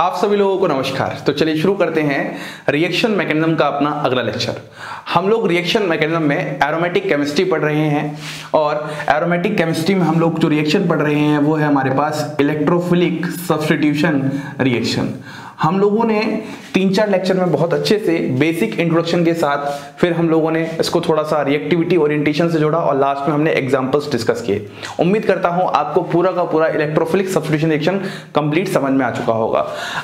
आप सभी लोगों को नमस्कार। तो चलिए शुरू करते हैं रिएक्शन मैकेनिज्म का अपना अगला लेक्चर। हम लोग रिएक्शन मैकेनिज्म में एरोमेटिक केमिस्ट्री पढ़ रहे हैं और एरोमेटिक केमिस्ट्री में हम लोग जो रिएक्शन पढ़ रहे हैं वो है हमारे पास इलेक्ट्रोफिलिक सब्स्टिट्यूशन रिएक्शन। हम लोगों ने 3-4 लेक्चर में बहुत अच्छे से बेसिक इंट्रोडक्शन के साथ, फिर हम लोगों ने इसको थोड़ा सा रिएक्टिविटी ओरिएंटेशन से जोड़ा और लास्ट में हमने एग्जांपल्स डिस्कस किए। उम्मीद करता हूं आपको पूरा का पूरा इलेक्ट्रोफिलिक सब्स्टिट्यूशन रिएक्शन कंप्लीट समझ में आ चुका होगा।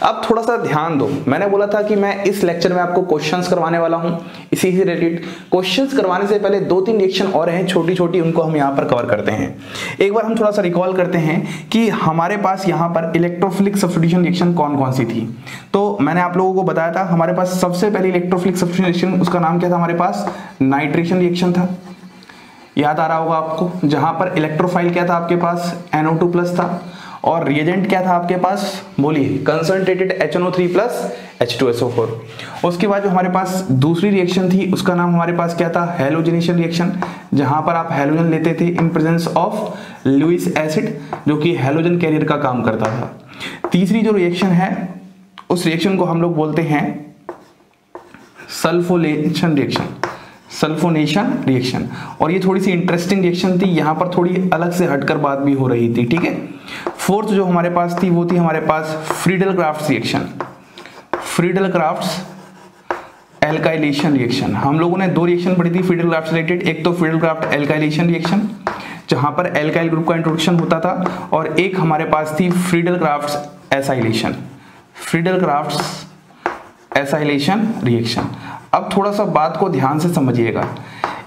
अब थोड़ा सा ध्यान दो, मैंने बोला था कि मैं इस लेक्चर में आपको क्वेश्चंस करवाने वाला हूं इसी से रिलेटेड। क्वेश्चंस करवाने से पहले 2-3 रिएक्शन और हैं छोटी छोटी, उनको हम यहाँ पर कवर करते हैं। एक बार हम थोड़ा सा रिकॉल करते हैं कि हमारे पास यहाँ पर इलेक्ट्रोफिलिक सब्स्टिट्यूशन रिएक्शन कौन कौन सी थी। तो मैंने आप लोगों को बताया था हमारे पास सबसे पहले इलेक्ट्रोफिलिक सब्स्टिट्यूशन रिएक्शन, उसका नाम क्या था हमारे पास? नाइट्रेशन रिएक्शन था, याद आ रहा होगा आपको। जहां पर इलेक्ट्रोफाइल क्या था आपके पास? NO2+ था। और रिएजेंट क्या था आपके पास? बोलिए, कंसंट्रेटेड HNO3+ H2SO4। उसके बाद जो हमारे पास दूसरी रिएक्शन थी उसका नाम हमारे पास क्या था? हैलोजनेशन रिएक्शन, जहां पर आप हैलोजन लेते थे in presence of Lewis acid, जो कि हैलोजन कैरियर का काम करता था। तीसरी जो रिएक्शन है उस रिएक्शन को हम लोग बोलते हैं सल्फोनेशन रिएक्शन। और ये थोड़ी सी इंटरेस्टिंग रिएक्शन थी, यहाँ पर थोड़ी अलग से हटकर बात भी हो रही थी, ठीक है। फोर्थ जो हमारे पास थी वो थी हमारे पास Friedel Crafts reaction, Friedel Crafts alkylation reaction. हम लोगों ने 2 रिएक्शन पढ़ी थी फ्रीडल क्राफ्ट रिलेटेड। एक तो फ्रीडल क्राफ्ट एल्काइलेशन रिएक्शन, जहाँ पर एल्काइल ग्रुप का इंट्रोडक्शन होता था, और एक हमारे पास थी Friedel Crafts acylation, Friedel Crafts acylation reaction. अब थोड़ा सा बात को ध्यान से समझिएगा।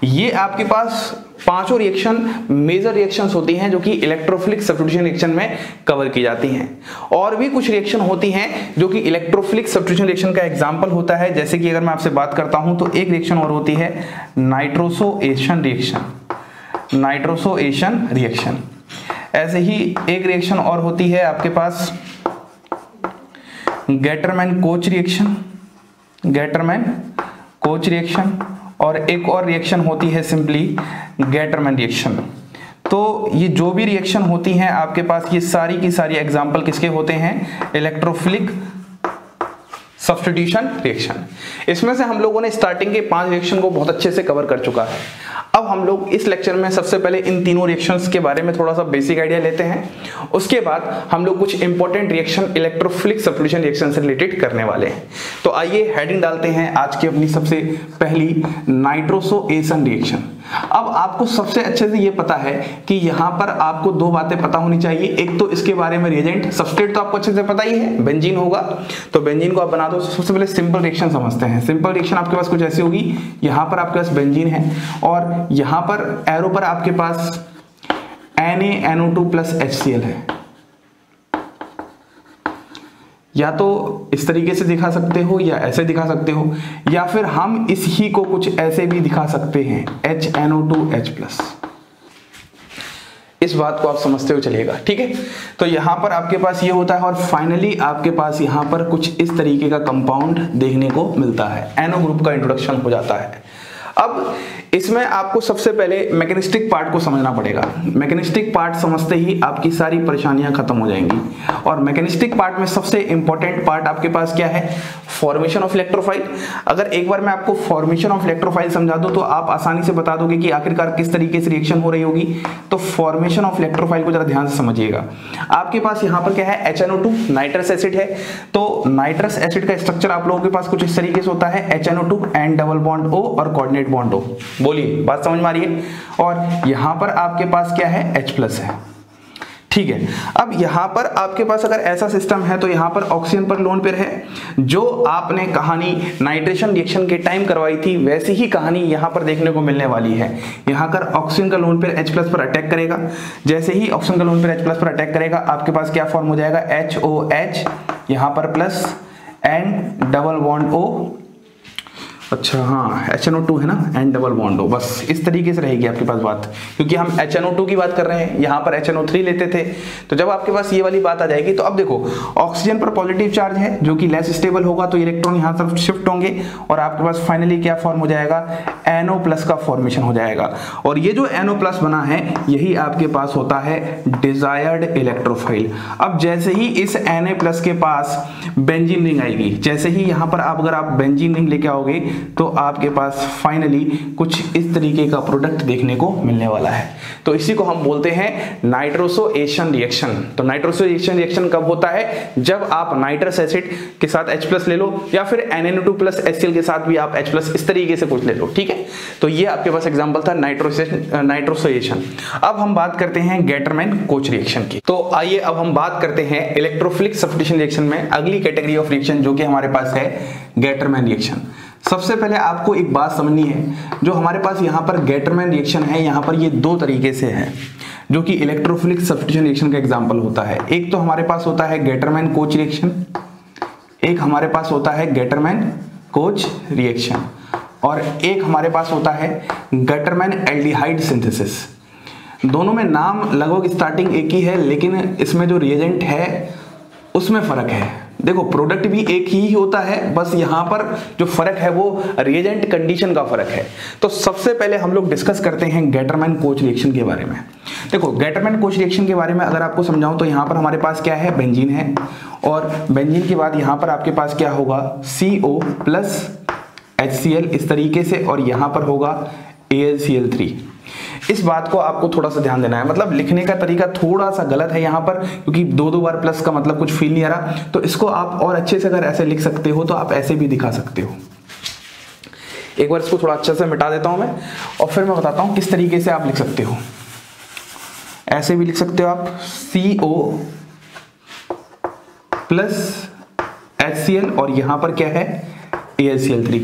ये आपके पास 5 रिएक्शन मेजर रिएक्शंस होती हैं जो कि इलेक्ट्रोफिलिक सब्स्टिट्यूशन रिएक्शन में कवर की जाती हैं। और भी कुछ रिएक्शन होती हैं जो कि इलेक्ट्रोफिलिक सब्स्टिट्यूशन रिएक्शन का एग्जांपल होता है। जैसे कि अगर मैं आपसे बात करता हूं तो एक रिएक्शन और होती है नाइट्रोसोएशन रिएक्शन, नाइट्रोसोएशन रिएक्शन। ऐसे ही एक रिएक्शन और होती है आपके पास Gattermann Koch reaction, Gattermann Koch reaction. और एक और रिएक्शन होती है सिंपली गैटरमैन रिएक्शन। तो ये जो भी रिएक्शन होती हैं आपके पास, ये सारी की सारी एग्जांपल किसके होते हैं? Electrophilic substitution reaction. इसमें से हम लोगों ने स्टार्टिंग के 5 रिएक्शन को बहुत अच्छे से कवर कर चुका है। अब हम लोग इस लेक्चर में सबसे पहले इन 3 रिएक्शंस के बारे में थोड़ा सा बेसिक आइडिया लेते हैं। उसके बाद हम लोग कुछ important reaction electrophilic substitution reaction से रिलेटेड करने वाले हैं। तो आइए हेडिंग डालते हैं आज की अपनी सबसे पहली, नाइट्रोसोएशन रिएक्शन। अब आपको सबसे अच्छे से ये पता है कि यहाँ पर आपको 2 बातें पता होनी चाहिए। एक तो इसके बारे में रिएजेंट, सब्सट्रेट तो आपको अच्छे से पता ही है, बेंजीन होगा। तो बेंजीन को आप बना दो। सबसे पहले सिंपल रिएक्शन समझते हैं। सिंपल रिएक्शन आपके पास कुछ ऐसी होगी, यहाँ पर आपके पास बेंजीन है और यहाँ पर एरो पर आपके पास Na(NO2+ HCl) है। या तो इस तरीके से दिखा सकते हो या ऐसे दिखा सकते हो, या फिर हम इस ही को कुछ ऐसे भी दिखा सकते हैं, HNO2H+। इस बात को आप समझते हो चलेगा, ठीक है। तो यहाँ पर आपके पास ये होता है और फाइनली आपके पास यहाँ पर कुछ इस तरीके का कंपाउंड देखने को मिलता है, एनो ग्रुप का इंट्रोडक्शन हो जाता है। अब इसमें आपको सबसे पहले मैकेनिस्टिक पार्ट को समझना पड़ेगा। मैकेनिस्टिक पार्ट समझते ही आपकी सारी परेशानियां खत्म हो जाएंगी। और मैकेनिस्टिक पार्ट में सबसे इंपॉर्टेंट पार्ट आपके पास क्या है? Formation of electrophile. अगर एक बार मैं आपको फॉर्मेशन ऑफ इलेक्ट्रोफाइल समझा दूं तो आप आसानी से बता दोगे कि आखिरकार किस तरीके से रिएक्शन हो रही होगी। तो फॉर्मेशन ऑफ इलेक्ट्रोफाइल को जरा ध्यान से समझिएगा। आपके पास यहाँ पर क्या है? HNO2 नाइट्रस एसिड है। तो नाइट्रस एसिड का स्ट्रक्चर आप लोगों के पास कुछ इस तरीके से होता है, HNO2 and double bond O और कोऑर्डिनेट बॉन्ड हो। बोलिए, बात समझ में आ रही है। और यहां पर आपके पास क्या है? H+ है, ठीक है। अब यहाँ पर आपके पास अगर ऐसा सिस्टम है तो यहाँ पर ऑक्सीजन पर लोन पेयर है। जो आपने कहानी नाइट्रेशन रिएक्शन के टाइम करवाई थी वैसी ही कहानी यहाँ पर देखने को मिलने वाली है। यहाँ कर ऑक्सीजन का लोन पेयर H+ पर अटैक करेगा। जैसे ही ऑक्सीजन का लोन पेयर H+ पर अटैक करेगा आपके पास क्या फॉर्म हो जाएगा? HOH यहाँ पर plus and double bond O, अच्छा हाँ HNO2 है ना, एंड डबल बॉन्ड हो। बस इस तरीके से रहेगी आपके पास बात, क्योंकि हम HNO2 की बात कर रहे हैं। यहाँ पर HNO3 लेते थे, तो जब आपके पास ये वाली बात आ जाएगी तो अब देखो ऑक्सीजन पर पॉजिटिव चार्ज है जो कि लेस स्टेबल होगा, तो इलेक्ट्रॉन यहाँ तरफ शिफ्ट होंगे और आपके पास फाइनली क्या फॉर्म हो जाएगा? एनओ प्लस का फॉर्मेशन हो जाएगा। और ये जो एनओ प्लस बना है यही आपके पास होता है डिजायर्ड इलेक्ट्रोफाइल। अब जैसे ही इस एनए प्लस के पास बेंजीन रिंग आएगी, जैसे ही यहाँ पर आप अगर आप बेंजीन रिंग लेके आओगे तो आपके पास फाइनली कुछ इस तरीके का प्रोडक्ट देखने को मिलने वाला है। तो इसी को हम बोलते हैं नाइट्रोसोएशन रिएक्शन। तो नाइट्रोसोएशन रिएक्शन कब होता है? जब आप नाइट्रस एसिड के साथ H+ ले लो या फिर Na2+ HCl के साथ भी आप H+ इस तरीके से कुछ ले लो, ठीक है। तो ये आपके पास एग्जांपल था नाइट्रोसोएशन। अब हम बात करते हैं गैटरमैन कोच रिएक्शन की। तो आइए अब हम बात करते हैं इलेक्ट्रोफिलिक सब्स्टिट्यूशन रिएक्शन में अगली कैटेगरी ऑफ रिएक्शन जो कि हमारे पास है गैटरमैन रिएक्शन। सबसे पहले आपको एक बात समझनी है, जो हमारे पास यहाँ पर गैटरमैन रिएक्शन है यहाँ पर ये दो तरीके से है जो कि इलेक्ट्रोफिलिक सब्स्टिट्यूशन रिएक्शन का एग्जांपल होता है। एक तो हमारे पास होता है गैटरमैन कोच रिएक्शन, एक हमारे पास होता है गैटरमैन कोच रिएक्शन, और एक हमारे पास होता है गैटरमैन एल्डिहाइड सिंथेसिस। दोनों में नाम लगभग स्टार्टिंग एक ही है लेकिन इसमें जो रिएजेंट है उसमें फ़र्क है। देखो प्रोडक्ट भी एक ही होता है, बस यहाँ पर जो फर्क है वो रिएजेंट कंडीशन का फर्क है। तो सबसे पहले हम लोग डिस्कस करते हैं गैटरमैन कोच रिएक्शन के बारे में। देखो गैटरमैन कोच रिएक्शन के बारे में अगर आपको समझाऊं तो यहाँ पर हमारे पास क्या है, बेंजीन है, और बेंजीन के बाद यहाँ पर आपके पास क्या होगा, CO+ HCl इस तरीके से, और यहाँ पर होगा AlCl3। इस बात को आपको थोड़ा सा ध्यान देना है, मतलब लिखने का तरीका थोड़ा सा गलत है यहाँ पर क्योंकि दो बार प्लस का मतलब कुछ फील नहीं आ रहा। तो इसको आप और अच्छे से अगर ऐसे लिख सकते हो तो आप ऐसे भी दिखा सकते हो। एक बार इसको थोड़ा अच्छे से मिटा देता हूं मैं और फिर मैं बताता हूं किस तरीके से आप लिख सकते हो। ऐसे भी लिख सकते हो आप CO+ HCl और यहाँ पर क्या है, AlCl3।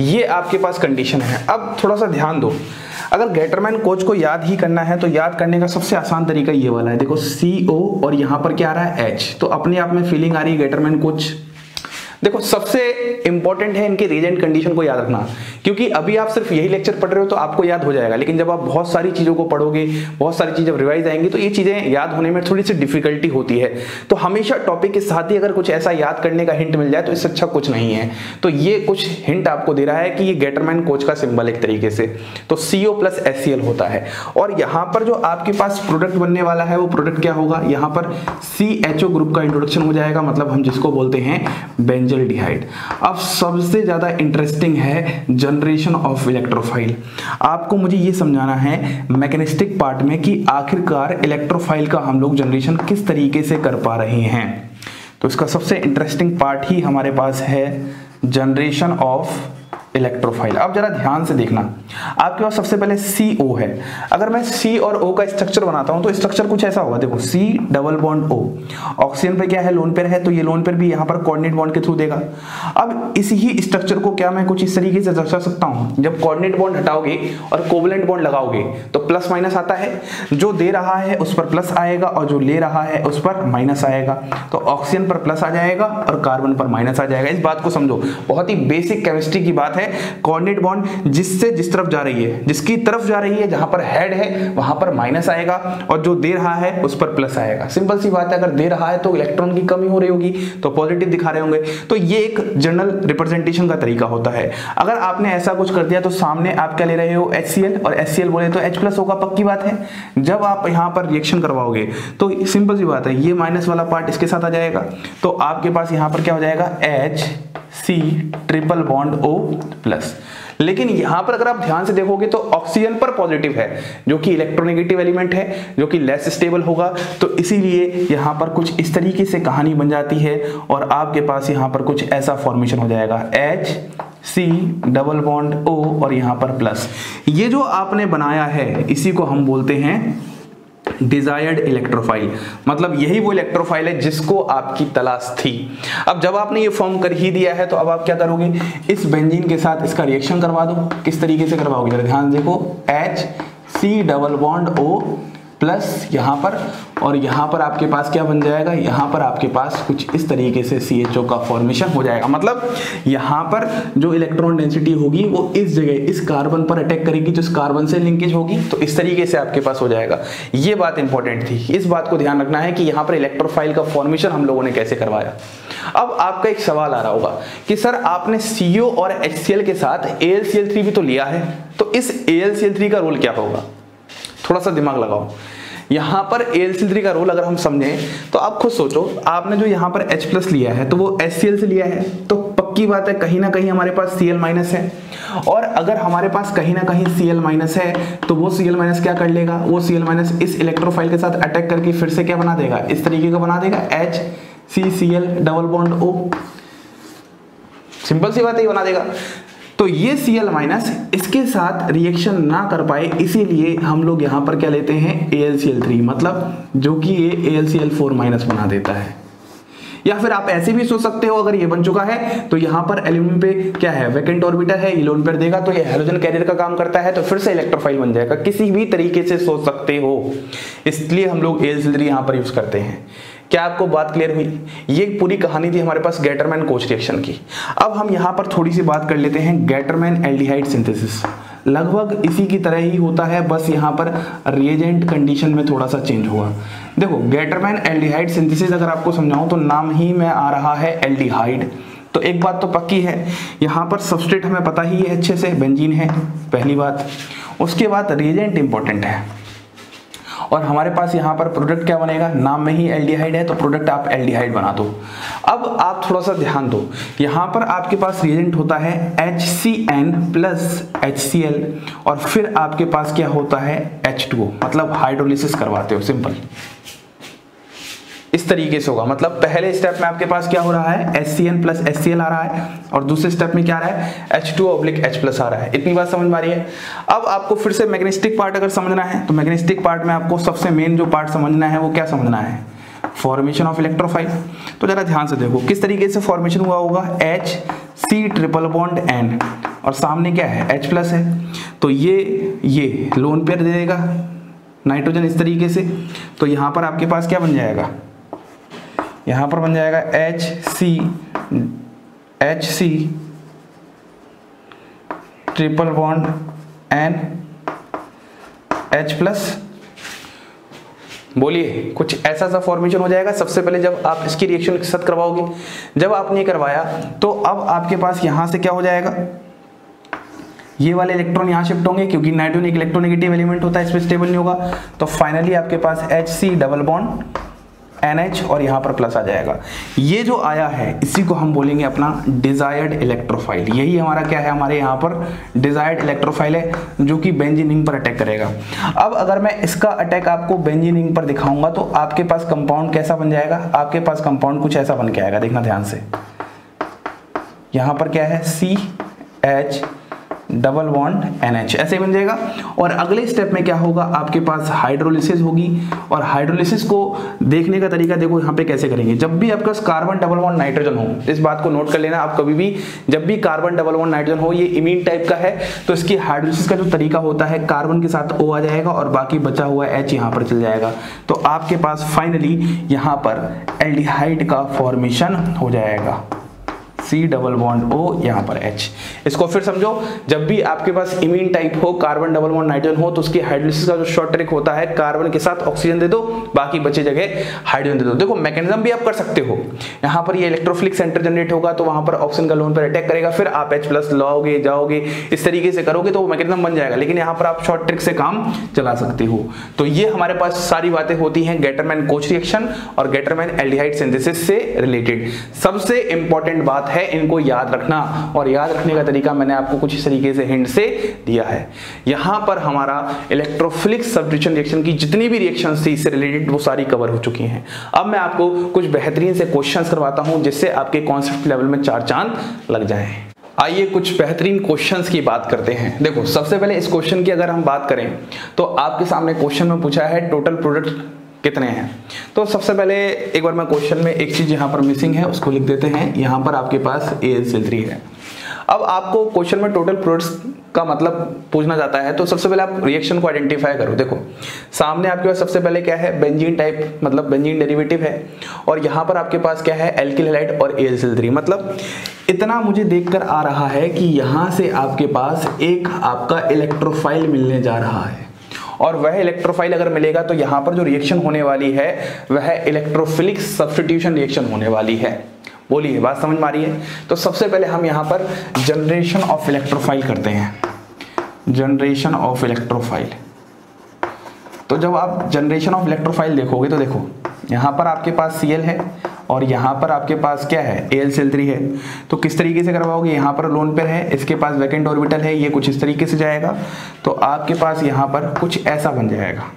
ये आपके पास कंडीशन है। अब थोड़ा सा ध्यान दो, अगर गैटरमैन कोच को याद ही करना है तो याद करने का सबसे आसान तरीका ये वाला है। देखो CO और यहाँ पर क्या आ रहा है H, तो अपने आप में फीलिंग आ रही है गैटरमैन कोच। देखो सबसे इंपॉर्टेंट है इनके रिएजेंट कंडीशन को याद रखना, क्योंकि अभी आप सिर्फ यही लेक्चर पढ़ रहे हो तो आपको याद हो जाएगा, लेकिन जब आप बहुत सारी चीज़ों को पढ़ोगे, बहुत सारी चीज़ें रिवाइज आएंगी तो ये चीज़ें याद होने में थोड़ी सी डिफिकल्टी होती है। तो हमेशा टॉपिक के साथ ही अगर कुछ ऐसा याद करने का हिंट मिल जाए तो इससे अच्छा कुछ नहीं है। तो ये कुछ हिंट आपको दे रहा है कि ये गैटरमैन कोच का सिंबल एक तरीके से तो CO+ HCl होता है, और यहाँ पर जो आपके पास प्रोडक्ट बनने वाला है वो प्रोडक्ट क्या होगा, यहाँ पर CHO ग्रुप का इंट्रोडक्शन हो जाएगा, मतलब हम जिसको बोलते हैं बेंजीन एल्डिहाइड। अब सबसे ज्यादा इंटरेस्टिंग है जनरेशन ऑफ इलेक्ट्रोफाइल। आपको मुझे ये समझाना है मैकेनिस्टिक पार्ट में कि आखिरकार इलेक्ट्रोफाइल का हम लोग जनरेशन किस तरीके से कर पा रहे हैं। तो इसका सबसे इंटरेस्टिंग पार्ट ही हमारे पास है जनरेशन ऑफ इलेक्ट्रोफाइल। अब जरा ध्यान से देखना, आपके पास सबसे पहले CO है। अगर मैं C और O का स्ट्रक्चर बनाता हूं तो स्ट्रक्चर कुछ ऐसा होगा। देखो C double bond O, oxygen पे क्या है, लोन पेयर है, तो ये लोन पेयर भी यहाँ पर कोऑर्डिनेट बॉन्ड के थ्रू देगा। अब इसी ही स्ट्रक्चर को क्या मैं कुछ इस तरीके से दर्शा सकता हूँ, जब कोऑर्डिनेट बॉन्ड हटाओगे और कोवेलेंट बॉन्ड लगाओगे तो प्लस माइनस आता है, जो दे रहा है उस पर प्लस आएगा और जो ले रहा है उस पर माइनस आएगा। तो ऑक्सीजन पर प्लस आ जाएगा और कार्बन पर माइनस आ जाएगा। इस बात को समझो, बहुत ही बेसिक केमिस्ट्री की बात है। कोऑर्डिनेट बॉन्ड जिससे जिस तरफ जा रही है, जिसकी तरफ जा रही है, जहां पर हेड है वहां पर माइनस आएगा और जो दे रहा है उस पर प्लस आएगा। सिंपल सी बात है, अगर दे रहा है तो इलेक्ट्रॉन की कमी हो रही होगी तो पॉजिटिव दिखा रहे होंगे। तो ये एक जनरल रिप्रेजेंटेशन का तरीका होता है। अगर आपने ऐसा कुछ कर दिया तो सामने आप क्या ले रहे हो, HCl, और HCl बोले तो H+ होगा, पक्की बात है। जब आप यहां पर रिएक्शन करवाओगे तो सिंपल सी बात है, ये माइनस वाला पार्ट इसके साथ आ जाएगा तो आपके पास यहां पर क्या हो जाएगा, HC triple bond O plus. लेकिन यहां पर अगर आप ध्यान से देखोगे तो ऑक्सीजन पर पॉजिटिव है जो कि इलेक्ट्रोनेगेटिव एलिमेंट है, जो कि लेस स्टेबल होगा। तो इसीलिए यहां पर कुछ इस तरीके से कहानी बन जाती है और आपके पास यहां पर कुछ ऐसा फॉर्मेशन हो जाएगा, HC डबल बॉन्ड O और यहां पर प्लस। ये जो आपने बनाया है इसी को हम बोलते हैं डिजायर्ड इलेक्ट्रोफाइल, मतलब यही वो इलेक्ट्रोफाइल है जिसको आपकी तलाश थी। अब जब आपने ये फॉर्म कर ही दिया है तो अब आप क्या करोगे, इस बेंजीन के साथ इसका रिएक्शन करवा दो। किस तरीके से करवाओगे, जरा ध्यान देखो, HC double bond O plus यहाँ पर, और यहाँ पर आपके पास क्या बन जाएगा, यहाँ पर आपके पास कुछ इस तरीके से CHO का फॉर्मेशन हो जाएगा। मतलब यहाँ पर जो इलेक्ट्रॉन डेंसिटी होगी वो इस जगह इस कार्बन पर अटैक करेगी, जो इस कार्बन से लिंकेज होगी, तो इस तरीके से आपके पास हो जाएगा। ये बात इंपॉर्टेंट थी, इस बात को ध्यान रखना है कि यहाँ पर इलेक्ट्रोफाइल का फॉर्मेशन हम लोगों ने कैसे करवाया। अब आपका एक सवाल आ रहा होगा कि सर आपने CO और HCl के साथ AlCl3 भी तो लिया है, तो इस AlCl3 का रोल क्या होगा? थोड़ा सा दिमाग लगाओ। यहाँ पर AlCl3 का रोल अगर हम समझें तो आप खुद सोचो, आपने जो यहाँ पर H+ लिया है तो वो HCl से लिया है, तो पक्की बात है कहीं ना कहीं हमारे पास Cl- है, और अगर हमारे पास कहीं ना कहीं Cl- है तो वो Cl- क्या कर लेगा, वो Cl- इस इलेक्ट्रोफाइल के साथ अटैक करके फिर से क्या बना देगा, इस तरीके का बना देगा HCCl double bond O, simple सी बात ही बना देगा। तो ये Cl- इसके साथ रिएक्शन ना कर पाए, इसीलिए हम लोग यहाँ पर क्या लेते हैं AlCl3, मतलब जो कि ये AlCl4- बना देता है। या फिर आप ऐसे भी सोच सकते हो, अगर ये बन चुका है तो यहाँ पर एल्यूमिनियम पे क्या है, वैकेंट ऑर्बिटल है, ये लोन पेयर देगा तो ये हाइड्रोजन कैरियर का काम करता है, तो फिर से इलेक्ट्रोफाइल बन जाएगा। किसी भी तरीके से सोच सकते हो, इसलिए हम लोग AlCl3 यहाँ पर यूज करते हैं। क्या आपको बात क्लियर हुई? ये पूरी कहानी थी हमारे पास गैटरमैन कोच रिएक्शन की। अब हम यहाँ पर थोड़ी सी बात कर लेते हैं गैटरमैन एल्डिहाइड सिंथेसिस। लगभग इसी की तरह ही होता है, बस यहाँ पर रिएजेंट कंडीशन में थोड़ा सा चेंज हुआ। देखो गैटरमैन एल्डिहाइड सिंथेसिस अगर आपको समझाऊं तो नाम ही में आ रहा है एल्डिहाइड, तो एक बात तो पक्की है, यहाँ पर सबस्ट्रेट हमें पता ही है अच्छे से, बेंजीन है पहली बात, उसके बाद रिएजेंट इंपॉर्टेंट है, और हमारे पास यहाँ पर प्रोडक्ट क्या बनेगा, नाम में ही एल्डिहाइड है तो प्रोडक्ट आप एल्डिहाइड बना दो। अब आप थोड़ा सा ध्यान दो, यहाँ पर आपके पास रिएजेंट होता है HCN प्लस HCl और फिर आपके पास क्या होता है H2O, मतलब हाइड्रोलिसिस करवाते हो, सिंपल इस तरीके से होगा। मतलब पहले स्टेप में आपके पास क्या हो रहा है, HCN प्लस HCl आ रहा है, और दूसरे स्टेप में क्या आ रहा है, H2O/H+ आ रहा है। इतनी बात समझ में आ रही है? अब आपको फिर से मैग्नेटिक पार्ट अगर समझना है तो मैग्नेटिक पार्ट में आपको सबसे मेन जो पार्ट समझना है वो क्या समझना है, फॉर्मेशन ऑफ इलेक्ट्रोफाइल। तो जरा ध्यान से देखो किस तरीके से फॉर्मेशन हुआ होगा, HC ट्रिपल बॉन्ड N और सामने क्या है H+ है, तो ये लोन पेयर देगा नाइट्रोजन इस तरीके से, तो यहाँ पर आपके पास क्या बन जाएगा, यहाँ पर बन जाएगा HC triple bond N H+। बोलिए कुछ ऐसा सा फॉर्मेशन हो जाएगा। सबसे पहले जब आप इसकी रिएक्शन के साथ करवाओगे, जब आपने ये करवाया तो अब आपके पास यहाँ से क्या हो जाएगा, ये वाले इलेक्ट्रॉन यहाँ शिफ्ट होंगे, क्योंकि नाइट्रोजन एक इलेक्ट्रोनेगेटिव एलिमेंट होता है, इसमें स्टेबल नहीं होगा, तो फाइनली आपके पास HC डबल बॉन्ड NH और यहाँ पर प्लस आ जाएगा। ये जो आया है इसी को हम बोलेंगे अपना डिजायर्ड इलेक्ट्रोफाइल। यही हमारा क्या है, हमारे यहाँ पर डिजायर्ड इलेक्ट्रोफाइल है जो कि बेंजीन रिंग पर अटैक करेगा। अब अगर मैं इसका अटैक आपको बेंजीन रिंग पर दिखाऊंगा तो आपके पास कंपाउंड कैसा बन जाएगा, आपके पास कंपाउंड कुछ ऐसा बन के आएगा, देखना ध्यान से। यहाँ पर क्या है CH डबल बॉन्ड NH ऐसे बन जाएगा, और अगले स्टेप में क्या होगा, आपके पास हाइड्रोलिसिस होगी, और हाइड्रोलिसिस को देखने का तरीका देखो यहाँ पे कैसे करेंगे। जब भी आपके पास कार्बन डबल बॉन्ड नाइट्रोजन हो, इस बात को नोट कर लेना, आप कभी भी जब भी कार्बन डबल बॉन्ड नाइट्रोजन हो, ये इमीन टाइप का है, तो इसकी हाइड्रोलिसिस का जो तरीका होता है, कार्बन के साथ O आ जाएगा और बाकी बचा हुआ H यहाँ पर चल जाएगा, तो आपके पास फाइनली यहाँ पर एल्डिहाइड का फॉर्मेशन हो जाएगा, C डबल बॉन्ड O यहाँ पर H। इसको फिर समझो, जब भी आपके पास इमीन टाइप हो, कार्बन डबल बॉन्ड नाइट्रोजन हो, तो उसकी हाइड्रोलिसिस का जो शॉर्ट ट्रिक होता है, कार्बन के साथ ऑक्सीजन दे दो, बाकी बचे जगह हाइड्रोजन दे दो। देखो मैकेनिज्म भी आप कर सकते हो, यहाँ पर ये इलेक्ट्रोफिलिक सेंटर जनरेट होगा तो वहां पर ऑक्सीजन का लोन पर अटैक करेगा, फिर आप H+ लाओगे जाओगे, इस तरीके से करोगे तो वो मैकेनिज्म बन जाएगा, लेकिन यहाँ पर आप शॉर्ट ट्रिक से काम चला सकते हो। तो ये हमारे पास सारी बातें होती हैं गैटरमैन कोच रिएक्शन और गैटरमैन एल्डिहाइड सिंथेसिस से रिलेटेड। सबसे इंपॉर्टेंट बात है इनको याद रखना, और याद रखने का तरीका मैंने आपको कुछ इस तरीके से हिंट से दिया है। यहाँ पर हमारा इलेक्ट्रोफिलिक सब्स्टिट्यूशन रिएक्शन की जितनी भी रिएक्शंस थी इससे रिलेटेड वो सारी कवर हो चुकी हैं। अब मैं आपको कुछ बेहतरीन से क्वेश्चंस करवाता हूं जिससे आपके कॉन्सेप्ट लेवल में चार चांद लग जाएं। आइए कुछ बेहतरीन क्वेश्चंस की बात करते हैं। देखो सबसे पहले इस क्वेश्चन की अगर हम बात करें तो आपके सामने क्वेश्चन में पूछा है टोटल प्रोडक्ट कितने हैं। तो सबसे पहले एक बार मैं क्वेश्चन में एक चीज यहाँ पर मिसिंग है उसको लिख देते हैं। यहाँ पर आपके पास AlCl3 है। अब आपको क्वेश्चन में टोटल प्रोडक्ट्स का मतलब पूछना जाता है, तो सबसे पहले आप रिएक्शन को आइडेंटिफाई करो। देखो सामने आपके पास सबसे पहले क्या है, बेंजीन टाइप मतलब बेंजीन डेरिवेटिव है, और यहाँ पर आपके पास क्या है एल्किल हैलाइड और AlCl3। मतलब इतना मुझे देखकर आ रहा है कि यहाँ से आपके पास एक आपका इलेक्ट्रोफाइल मिलने जा रहा है, और वह इलेक्ट्रोफाइल अगर मिलेगा तो यहाँ पर जो रिएक्शन होने वाली है वह इलेक्ट्रोफिलिक सब्स्टिट्यूशन रिएक्शन होने वाली है। बोलिए, बात समझ में आ रही है। तो सबसे पहले हम यहाँ पर जनरेशन ऑफ इलेक्ट्रोफाइल करते हैं, जनरेशन ऑफ इलेक्ट्रोफाइल। तो जब आप जनरेशन ऑफ इलेक्ट्रोफाइल देखोगे तो देखो यहाँ पर आपके पास Cl है और यहाँ पर आपके पास क्या है, AlCl3 है। तो किस तरीके से करवाओगे, यहाँ पर लोन पेयर है, इसके पास वैकेंट ऑर्बिटल है, ये कुछ इस तरीके से जाएगा तो आपके पास यहाँ पर कुछ ऐसा बन जाएगा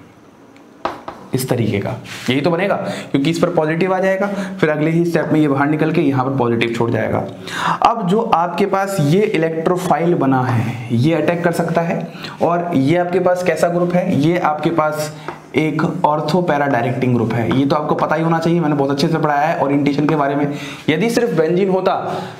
इस तरीके का, यही तो बनेगा क्योंकि इस पर पॉजिटिव आ जाएगा, फिर अगले ही स्टेप में ये बाहर निकल के यहाँ पर पॉजिटिव छोड़ जाएगा। अब जो आपके पास ये इलेक्ट्रोफाइल बना है ये अटैक कर सकता है, और ये आपके पास कैसा ग्रुप है, ये आपके पास एक ऑर्थो पैरा डायरेक्टिंग ग्रुप है, ये तो आपको पता ही होना चाहिए, मैंने बहुत अच्छे से पढ़ाया है ओरिएंटेशन के बारे में। यदि सिर्फ बेंजीन होता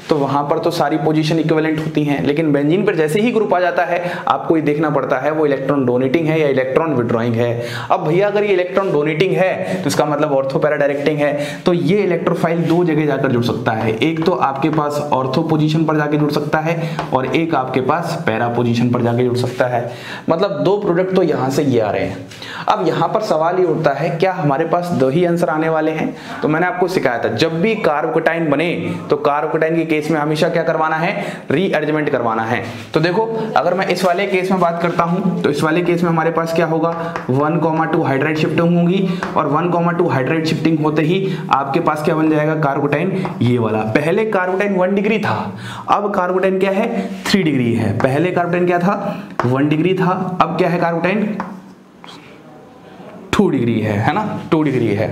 तो वहां पर तो सारी पोजीशन इक्विवेलेंट होती हैं, लेकिन बेंजीन पर जैसे ही ग्रुप आ जाता है आपको ये देखना पड़ता है वो इलेक्ट्रॉन डोनेटिंग है या इलेक्ट्रॉन विड्रॉइंग है। अब भैया अगर ये इलेक्ट्रॉन डोनेटिंग है तो इसका मतलब ऑर्थो पैरा डायरेक्टिंग है, तो ये इलेक्ट्रोफाइल दो जगह जाकर जुड़ सकता है, एक तो आपके पास ऑर्थो पोजीशन पर जाकर जुड़ सकता है और एक आपके पास पैरा पोजीशन पर जाकर जुड़ सकता है, मतलब दो प्रोडक्ट तो यहाँ से ये आ रहे हैं। अब यहाँ पर सवाल ये उठता है क्या हमारे पास दो ही आंसर आने वाले हैं, तो मैंने आपको सिखाया था जब भी कार्बोकेटाइन बने तो कार्बोकेटाइन के केस में हमेशा क्या करवाना है, रीअरेंजमेंट करवाना है। तो देखो अगर मैं इस वाले केस में बात करता हूं तो इस वाले केस में हमारे पास क्या होगा, 1,2 हाइड्राइड शिफ्टिंग होगी और 1,2 हाइड्राइड शिफ्टिंग होते ही आपके पास क्या बन जाएगा कार्बोकेटाइन, ये वाला। पहले कार्बोकेटाइन 1 डिग्री था, अब कार्बोकेटाइन क्या है 3 डिग्री है। पहले कार्बोकेटाइन क्या था 1 डिग्री था, अब क्या है कार्बोकेटाइन 2 डिग्री है ना, 2 डिग्री है।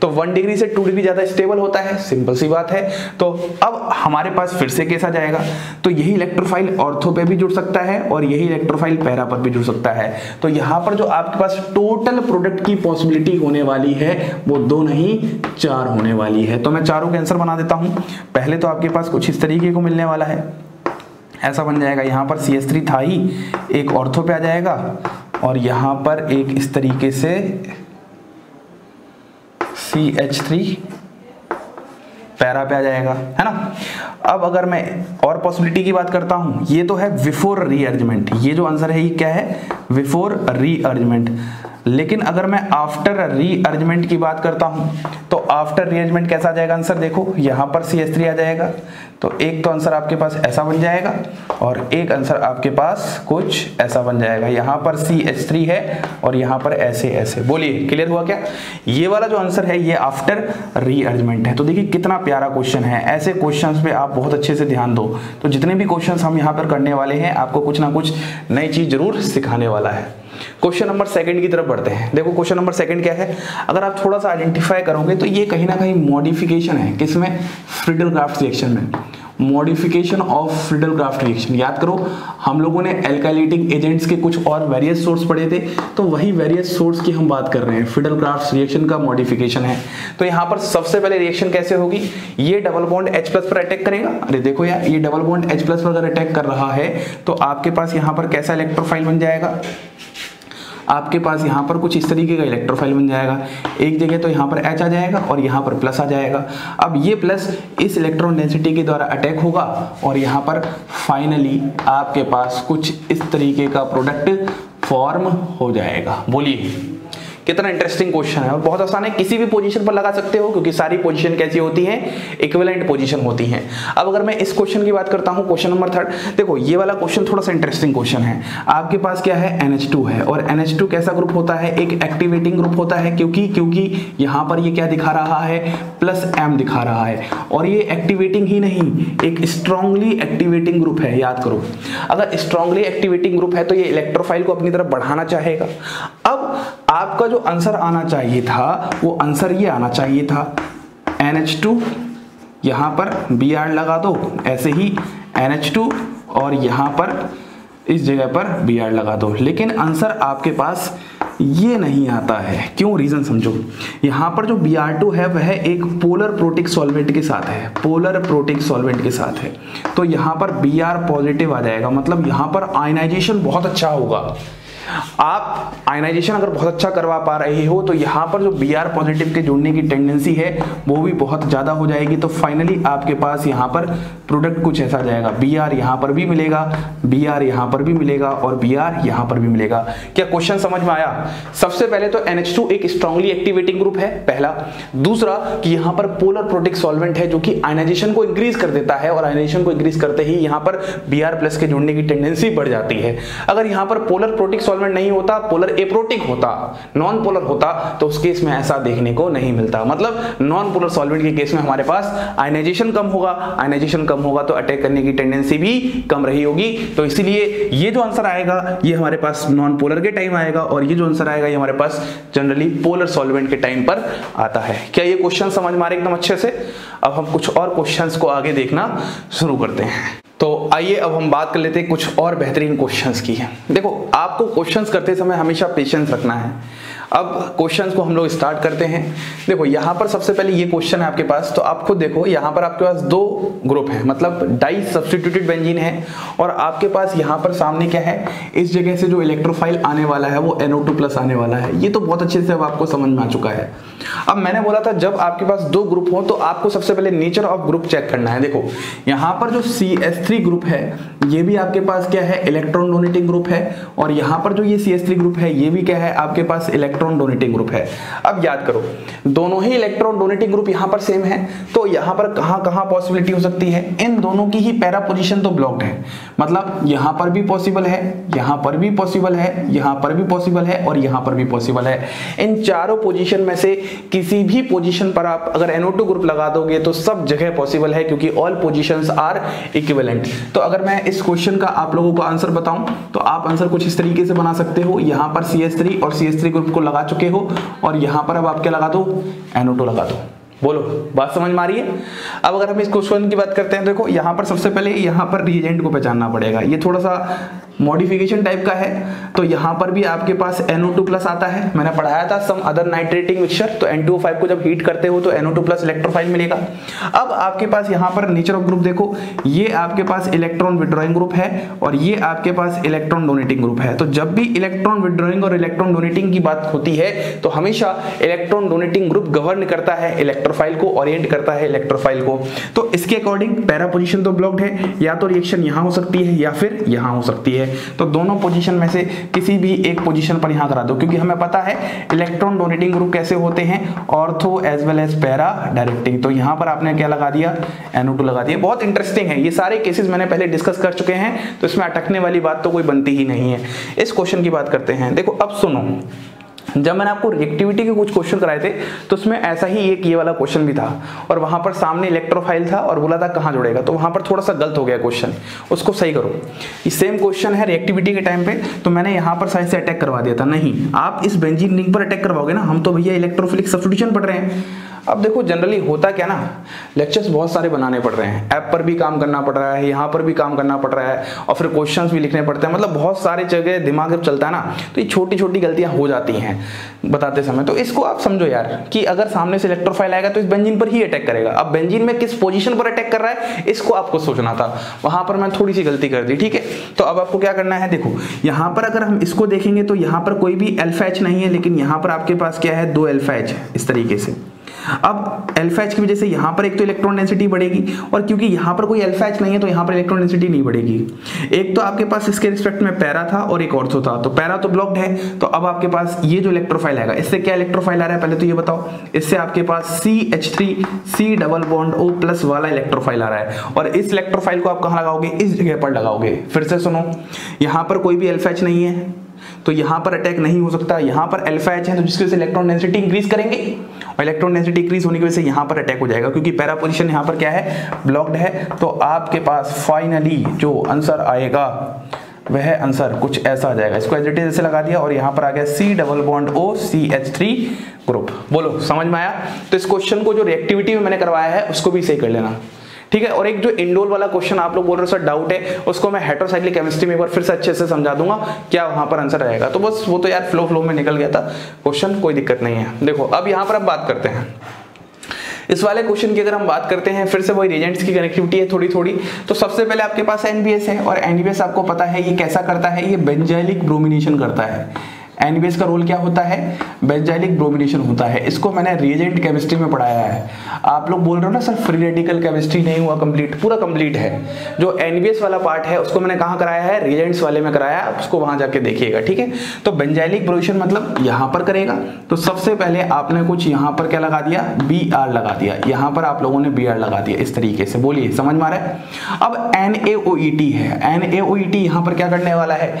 तो 1 डिग्री से 2 डिग्री ज्यादा स्टेबल होता है, सिंपल सी बात है। तो अब हमारे पास फिर से कैसा जाएगा, तो यही इलेक्ट्रोफाइल ऑर्थो पे भी जुड़ सकता है और यही इलेक्ट्रोफाइल पैरा पर भी जुड़ सकता है। तो यहाँ पर जो आपके पास टोटल प्रोडक्ट की पॉसिबिलिटी होने वाली है वो दो नहीं 4 होने वाली है। तो मैं चारों के आंसर बना देता हूँ। पहले तो आपके पास कुछ इस तरीके को मिलने वाला है, ऐसा बन जाएगा, यहाँ पर CH3 था ही, एक ऑर्थो पे आ जाएगा और यहाँ पर एक इस तरीके से CH3 पैरा पे आ जाएगा, है ना। अब अगर मैं और पॉसिबिलिटी की बात करता हूँ, ये तो है बिफोर रीअरेंजमेंट, ये जो आंसर है ये क्या है बिफोर रीअरेंजमेंट। लेकिन अगर मैं आफ्टर रीअरेंजमेंट की बात करता हूँ तो आफ्टर रीअरेंजमेंट कैसा आ जाएगा आंसर, देखो यहाँ पर CH3 आ जाएगा, तो एक तो आंसर आपके पास ऐसा बन जाएगा और एक आंसर आपके पास कुछ ऐसा बन जाएगा। यहाँ पर CH3 है और यहाँ पर ऐसे ऐसे, बोलिए क्लियर हुआ क्या। ये वाला जो आंसर है ये आफ्टर रीअरेंजमेंट है। तो देखिए कितना प्यारा क्वेश्चन है, ऐसे क्वेश्चन पे आप बहुत अच्छे से ध्यान दो। तो जितने भी क्वेश्चन हम यहाँ पर करने वाले हैं आपको कुछ ना कुछ नई चीज जरूर सिखाने वाला है। क्वेश्चन नंबर सेकंड की तरफ बढ़ते हैं। देखो क्वेश्चन नंबर सेकंड क्या है, अगर आप थोड़ा सा आइडेंटिफाई करोगे तो ये कहीं ना कहीं मॉडिफिकेशन है, किसमें, फ्रीडल क्राफ्ट रिएक्शन में, modification of Friedel Craft reaction. याद करो हम लोगों ने एल्काइलेटिंग एजेंट्स के कुछ और वेरियस सोर्स पढ़े थे, तो वही वेरियस सोर्स की हम बात कर रहे हैं, फ्रीडल क्राफ्ट रिएक्शन का मॉडिफिकेशन है। तो यहाँ पर सबसे पहले रिएक्शन कैसे होगी, ये डबल बॉन्ड H+ पर अटैक करेगा। अरे देखो यार, ये डबल बॉन्ड H+ पर अगर अटैक कर रहा है तो आपके पास यहाँ पर कैसा इलेक्ट्रोफाइल बन जाएगा, आपके पास यहाँ पर कुछ इस तरीके का इलेक्ट्रोफाइल बन जाएगा। एक जगह तो यहाँ पर H आ जाएगा और यहाँ पर प्लस आ जाएगा। अब ये प्लस इस इलेक्ट्रॉन डेंसिटी के द्वारा अटैक होगा और यहाँ पर फाइनली आपके पास कुछ इस तरीके का प्रोडक्ट फॉर्म हो जाएगा। बोलिए कितना इंटरेस्टिंग क्वेश्चन है और बहुत आसान है, किसी भी पोजीशन पर लगा सकते हो क्योंकि सारी पोजीशन कैसी होती हैं, इक्विवेलेंट पोजीशन होती हैं। अब अगर मैं इस क्वेश्चन की बात करता हूं, क्वेश्चन नंबर थर्ड, देखो ये वाला क्वेश्चन थोड़ा सा इंटरेस्टिंग क्वेश्चन है। आपके पास क्या है NH2 है और NH2 कैसा ग्रुप होता है, एक एक्टिवेटिंग ग्रुप होता है, क्योंकि यहाँ पर ये क्या दिखा रहा है प्लस M दिखा रहा है और ये एक्टिवेटिंग ही नहीं एक स्ट्रांगली एक्टिवेटिंग ग्रुप है। याद करो अगर स्ट्रांगली एक्टिवेटिंग ग्रुप है तो ये इलेक्ट्रोफाइल को अपनी तरफ बढ़ाना चाहेगा। अब आपका जो आंसर आना चाहिए था वो आंसर ये आना चाहिए था NH2, यहाँ पर Br लगा दो ऐसे ही NH2 और यहाँ पर इस जगह पर Br लगा दो, लेकिन आंसर आपके पास ये नहीं आता है। क्यों, रीजन समझो, यहाँ पर जो Br2 है वह एक पोलर प्रोटिक सॉल्वेंट के साथ है, पोलर प्रोटिक सॉल्वेंट के साथ है, तो यहाँ पर Br पॉजिटिव आ जाएगा, मतलब यहाँ पर आयनाइजेशन बहुत अच्छा होगा। आप आयनाइजेशन अगर बहुत अच्छा करवा पा रहे हो तो यहाँ पर जो Br पॉजिटिव के जुड़ने की टेंडेंसी है वो भी बहुत ज़्यादा हो जाएगी। तो फाइनली आपके पास यहाँ पर प्रोडक्ट कुछ ऐसा जाएगा, Br यहाँ पर भी मिलेगा, Br यहाँ पर भी मिलेगा और Br यहाँ पर भी मिलेगा। क्या क्वेश्चन समझ में आया? सबसे पहले तो NH2 एक स्ट्रांगली एक्टिवेटिंग ग्रुप है पहला। दूसरा कि यहाँ पर पोलर प्रोटिक सॉल्वेंट है जो कि आयनाइजेशन को इंक्रीज कर देता है और आयनाइजेशन को इंक्रीज करते ही यहाँ पर Br प्लस के जुड़ने की टेंडेंसी बढ़ जाती है। अगर यहाँ पर पोलर प्रोटिक सॉल्वेंट नहीं होता, पोलर एप्रोटिक होता, नॉन पोलर होता, तो उस केस में ऐसा देखने को नहीं मिलता। मतलब नॉन पोलर सॉल्वेंट के केस में हमारे पास आयनाइजेशन कम होगा, आयनाइजेशन कम होगा तो अटैक करने की टेंडेंसी भी कम रही होगी। तो इसीलिए ये जो आंसर आएगा ये हमारे पास नॉन पोलर के टाइम आएगा और ये जो आंसर आएगा ये हमारे पास जनरली पोलर सॉल्वेंट के टाइम पर आता है। क्या ये क्वेश्चन समझ में आ रहे एकदम अच्छे से? अब हम कुछ और क्वेश्चंस को आगे देखना शुरू करते हैं। तो आइए अब हम बात कर लेते हैं कुछ और बेहतरीन क्वेश्चंस की। देखो, आपको क्वेश्चंस करते समय हमेशा पेशेंस रखना है। अब क्वेश्चंस को हम लोग स्टार्ट करते हैं। देखो यहाँ पर सबसे पहले ये क्वेश्चन है आपके पास, तो आप खुद देखो यहाँ पर आपके पास दो ग्रुप है, मतलब डाई सब्सटीट्यूटेड बेंजीन है और आपके पास यहाँ पर सामने क्या है, इस जगह से जो इलेक्ट्रोफाइल आने वाला है वो NO2+ आने वाला है। ये तो बहुत अच्छे से अब आपको समझ में आ चुका है। अब मैंने बोला था जब आपके पास दो ग्रुप हो तो आपको सबसे पहले नेचर ऑफ ग्रुप चेक करना है। देखो यहाँ पर जो CH3 ग्रुप है ये भी आपके पास क्या है, इलेक्ट्रॉन डोनेटिंग ग्रुप है और यहाँ पर जो ये CH3 ग्रुप है ये भी क्या है आपके पास इलेक्ट्रॉन डोनेटिंग ग्रुप है। अब याद करो दोनों ही इलेक्ट्रॉन डोनेटिंग ग्रुप यहाँ पर सेम है, तो यहाँ पर कहाँ-कहाँ पॉसिबिलिटी हो सकती है? इन दोनों की ही पैरा पोजीशन तो ब्लॉक्ड है, मतलब यहाँ पर भी पॉसिबल है, यहाँ पर भी पॉसिबल है, यहाँ पर भी पॉसिबल है और यहाँ पर भी पॉसिबल है। इन चारों पोजीशन में से किसी भी पोजीशन पर आप अगर NO2 ग्रुप लगा दोगे तो सब जगह पॉसिबल है क्योंकि ऑल पोजीशंस आर इक्विवेलेंट। तो अगर मैं इस क्वेश्चन का आप लोगों को आंसर बताऊं तो आप आंसर कुछ इस तरीके से बना सकते हो, यहाँ पर CH3 और CH3 ग्रुप को लगा चुके हो और यहाँ पर अब आप क्या लगा दो, NO2 लगा दो। बोलो बात समझ में आ रही है? अब अगर हम इस क्वेश्चन की बात करते हैं, देखो यहाँ पर सबसे पहले यहाँ पर रिएजेंट को पहचानना पड़ेगा। ये थोड़ा सा मॉडिफिकेशन टाइप का है, तो यहाँ पर भी आपके पास NO2+ आता है। मैंने पढ़ाया था सम अदर नाइट्रेटिंग मिक्सचर, तो N2O5 को जब हीट करते हो तो NO2+ इलेक्ट्रोफाइल मिलेगा। अब आपके पास यहाँ पर नेचर ऑफ ग्रुप देखो, ये आपके पास इलेक्ट्रॉन विड्रॉइंग ग्रुप है और ये आपके पास इलेक्ट्रॉन डोनेटिंग ग्रुप है। तो जब भी इलेक्ट्रॉन विड्रॉइंग और इलेक्ट्रॉन डोनेटिंग की बात होती है तो हमेशा इलेक्ट्रॉन डोनेटिंग ग्रुप गवर्न करता है इलेक्ट्रोफाइल को, ओरिएंट करता है इलेक्ट्रोफाइल को। तो इसके अकॉर्डिंग पैरा पोजीशन तो ब्लॉक्ड है, या तो रिएक्शन यहाँ हो सकती है या फिर यहाँ हो सकती है। तो दोनों पोजीशन में से किसी भी एक पोजीशन पर यहाँ करा दो क्योंकि हमें पता है इलेक्ट्रॉन डोनेटिंग ग्रुप कैसे होते हैं, ortho as well as para directing. तो यहाँ पर आपने क्या लगा दिया, NO2 लगा दिया। बहुत इंटरेस्टिंग है, ये सारे केसेस मैंने पहले डिस्कस कर चुके हैं तो इसमें अटकने वाली बात तो कोई बनती ही नहीं है। इस क्वेश्चन की बात करते हैं। देखो अब सुनो, जब मैंने आपको रिएक्टिविटी के कुछ क्वेश्चन कराए थे तो उसमें ऐसा ही एक ये वाला क्वेश्चन भी था और वहाँ पर सामने इलेक्ट्रोफाइल था और बोला था कहाँ जुड़ेगा, तो वहाँ पर थोड़ा सा गलत हो गया क्वेश्चन, उसको सही करो। ये सेम क्वेश्चन है रिएक्टिविटी के टाइम पे, तो मैंने यहाँ पर साइड से अटैक करवा दिया था। नहीं, आप इस बेंजीन रिंग पर अटैक करवाओगे ना, हम तो भैया इलेक्ट्रोफिलिक सब्स्टिट्यूशन पढ़ रहे हैं। अब देखो जनरली होता क्या ना, लेक्चर्स बहुत सारे बनाने पड़ रहे हैं, ऐप पर भी काम करना पड़ रहा है, यहाँ पर भी काम करना पड़ रहा है और फिर क्वेश्चंस भी लिखने पड़ते हैं, मतलब बहुत सारे जगह दिमाग जब चलता है ना तो ये छोटी छोटी गलतियाँ हो जाती हैं बताते समय। तो इसको आप समझो यार कि अगर सामने से इलेक्ट्रोफाइल आएगा तो इस बेंजीन पर ही अटैक करेगा। अब बेंजीन में किस पोजीशन पर अटैक कर रहा है इसको आपको सोचना था, वहाँ पर मैं थोड़ी सी गलती कर दी, ठीक है। तो अब आपको क्या करना है, देखो यहाँ पर अगर हम इसको देखेंगे तो यहाँ पर कोई भी अल्फा एच नहीं है, लेकिन यहाँ पर आपके पास क्या है, दो अल्फा एच इस तरीके से। अब अल्फा एच की वजह से यहाँ पर एक तो इलेक्ट्रॉन डेंसिटी बढ़ेगी और क्योंकि यहाँ पर कोई अल्फा एच नहीं है तो यहाँ पर इलेक्ट्रॉन डेंसिटी नहीं बढ़ेगी। एक तो आपके पास इसके रिस्पेक्ट में पैरा था और एक ऑर्थो था, तो पैरा तो ब्लॉक्ड है। तो अब आपके पास ये जो इलेक्ट्रोफाइल आएगा, इससे क्या इलेक्ट्रोफाइल आ रहा है पहले तो ये बताओ। इससे आपके पास CH3 C+O+ वाला इलेक्ट्रोफाइल आ रहा है और इस इलेक्ट्रोफाइल को आप कहाँ लगाओगे, इस जगह पर लगाओगे। फिर से सुनो, यहाँ पर कोई भी अल्फा एच नहीं है तो यहाँ पर अटैक नहीं हो सकता, यहाँ पर अल्फा एच है तो जिसकी वजह से इलेक्ट्रॉन डेंसिटी इंक्रीज करेंगे और इलेक्ट्रॉन डेंसिटी इंक्रीज होने की वजह से यहाँ पर अटैक हो जाएगा क्योंकि पैरा पोजीशन यहाँ पर क्या है, ब्लॉक्ड है। तो आपके पास फाइनली जो आंसर आएगा वह आंसर कुछ ऐसा आ जाएगा। इसको एज इट इज ऐसे लगा दिया और यहाँ पर आ गया C+O CH3 ग्रुप। बोलो समझ में आया? तो इस क्वेश्चन को जो रिएक्टिविटी में मैंने करवाया है उसको भी सही कर लेना, ठीक है। और एक जो इंडोल वाला क्वेश्चन आप लोग बोल रहे हो सर डाउट है, उसको मैं हेट्रोसाइक्लिक केमिस्ट्री में एक बार फिर से अच्छे से समझा दूंगा क्या वहां पर आंसर आएगा। तो बस वो तो यार फ्लो में निकल गया था क्वेश्चन, कोई दिक्कत नहीं है। देखो अब यहाँ पर आप बात करते हैं, इस वाले क्वेश्चन की अगर हम बात करते हैं, फिर से वही रिएजेंट्स की कनेक्टिविटी है थोड़ी थोड़ी। तो सबसे पहले आपके पास NBS है, और NBS आपको पता है ये कैसा करता है, ये बेंजाइलिक ब्रोमिनेशन करता है। NBS का रोल क्या होता है? बेंजाइलिक ब्रोमिनेशन होता है। इसको मैंने रिएजेंट केमिस्ट्री में पढ़ाया है। आप लोग बोल रहे हो ना सर फ्री रेडिकल केमिस्ट्री नहीं हुआ कंप्लीट, पूरा कंप्लीट है। जो NBS वाला पार्ट है उसको मैंने कहाँ कराया है? रिएजेंट्स वाले में कराया, आप उसको वहाँ जाके देखिएगा, ठीक है। तो बेंजाइलिक ब्रोमिनेशन मतलब यहाँ पर करेगा, तो सबसे पहले आपने कुछ यहाँ पर क्या लगा दिया? BR लगा दिया, यहाँ पर आप लोगों ने BR लगा दिया इस तरीके से, बोलिए समझ में आ रहा है। अब NaOET है, NaOET यहाँ पर क्या करने वाला है?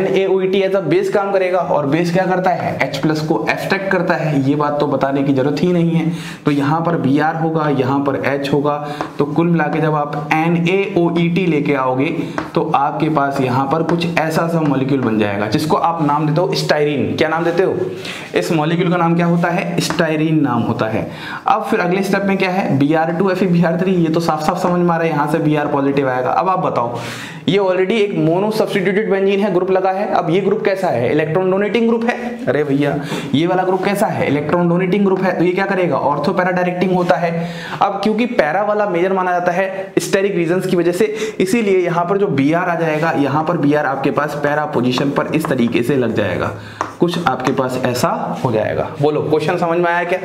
NaOET एज अ बेस काम करेगा, और बेस क्या करता है? H+ को एब्स्ट्रैक्ट करता है, ये बात तो बताने की जरूरत ही नहीं है। तो यहाँ पर Br होगा, यहाँ पर H होगा, तो कुल मिला के जब आप NaOET लेके आओगे तो आपके पास यहाँ पर कुछ ऐसा सा मॉलिक्यूल बन जाएगा, जिसको आप नाम देते हो स्टाइरीन। क्या नाम देते हो? इस मॉलिक्यूल का नाम क्या होता है? स्टाइरीन नाम होता है। अब फिर अगले स्टेप में क्या है? Br2 Fe Br3, ये तो साफ साफ समझ में आ रहा है, यहाँ से Br पॉजिटिव आएगा। अब आप बताओ ये ऑलरेडी एक मोनो सब्स्टिट्यूटेड बेंजीन है, ग्रुप लगा है। अब ये ग्रुप कैसा है? इलेक्ट्रॉन डोनेटिंग ग्रुप है। अरे भैया ये वाला ग्रुप कैसा है? इलेक्ट्रॉन डोनेटिंग ग्रुप है। तो ये क्या करेगा? ऑर्थो पैरा डायरेक्टिंग होता है। अब क्योंकि पैरा वाला मेजर माना जाता है स्टेरिक रीजंस की वजह से, इसीलिए यहाँ पर जो Br आ जाएगा, यहाँ पर Br आपके पास पैरा पोजिशन पर इस तरीके से लग जाएगा, कुछ आपके पास ऐसा हो जाएगा। बोलो क्वेश्चन समझ में आया क्या?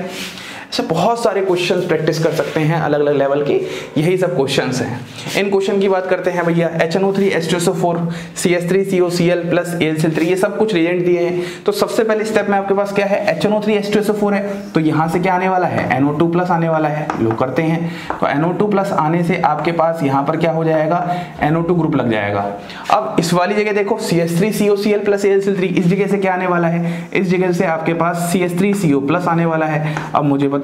ऐसे बहुत सारे क्वेश्चन प्रैक्टिस कर सकते हैं अलग अलग लेवल के, यही सब क्वेश्चंस हैं। इन क्वेश्चन की बात करते हैं भैया, HNO3 H2SO4 CH3 COCl plus AlCl3, ये सब कुछ रिएजेंट दिए हैं। तो सबसे पहले स्टेप में आपके पास क्या है? HNO3 H2SO4 है, तो यहाँ से क्या आने वाला है? NO2+ आने वाला है। लो करते हैं, तो NO2+ आने से आपके पास यहाँ पर क्या हो जाएगा? NO2 ग्रुप लग जाएगा। अब इस वाली जगह देखो CH3 COCl प्लस AlCl3, इस जगह से क्या आने वाला है? इस जगह से आपके पास CH3CO+ आने वाला है। अब मुझे बताओ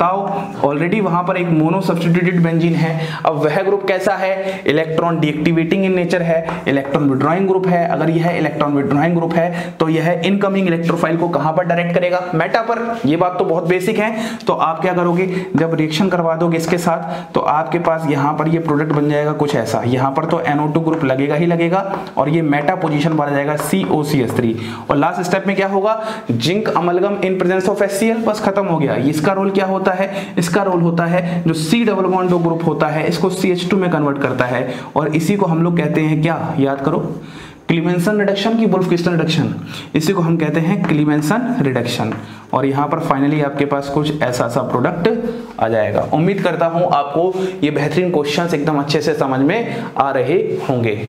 ऑलरेडी वहां पर एक मोनो सब्स्टिट्यूटेड बेंजीन है। अब वह ग्रुप कैसा है? इलेक्ट्रॉन डीएक्टिवेटिंग इन नेचर है, इलेक्ट्रॉन विड्रॉइंग ग्रुप है। अगर यह इलेक्ट्रॉन विड्रॉइंग ग्रुप है तो यह इनकमिंग इलेक्ट्रोफाइल को कहां पर डायरेक्ट करेगा? मेटा पर। यह बात तो बहुत बेसिक है। तो आप क्या करोगे? जब रिएक्शन करवा दोगे इसके साथ तो आपके पास यहां पर यह प्रोडक्ट बन जाएगा कुछ ऐसा। यहां पर तो NO2 ग्रुप लगेगा ही लगेगा, और यह मेटा पोजीशन बन जाएगा COCH3। और लास्ट स्टेप में क्या होगा? Zinc amalgam in presence of HCl, बस खत्म हो गया। इसका रोल क्या होता है? इसका रोल होता है जो C डबल बॉन्ड दो ग्रुप होता है, इसको CH2 में कन्वर्ट करता है, और इसी को हम लोग कहते हैं क्या? याद करो, क्लेमेंसन रिडक्शन की वुल्फ-क्रिस्टल रिडक्शन, इसी को हम कहते हैं क्लेमेंसन रिडक्शन। और यहाँ पर फाइनली आपके पास कुछ ऐसा सा प्रोडक्ट आ जाएगा। उम्मीद करता हूँ आपको ये बेहतरीन क्वेश्चंस एकदम अच्छे से समझ में आ रहे होंगे।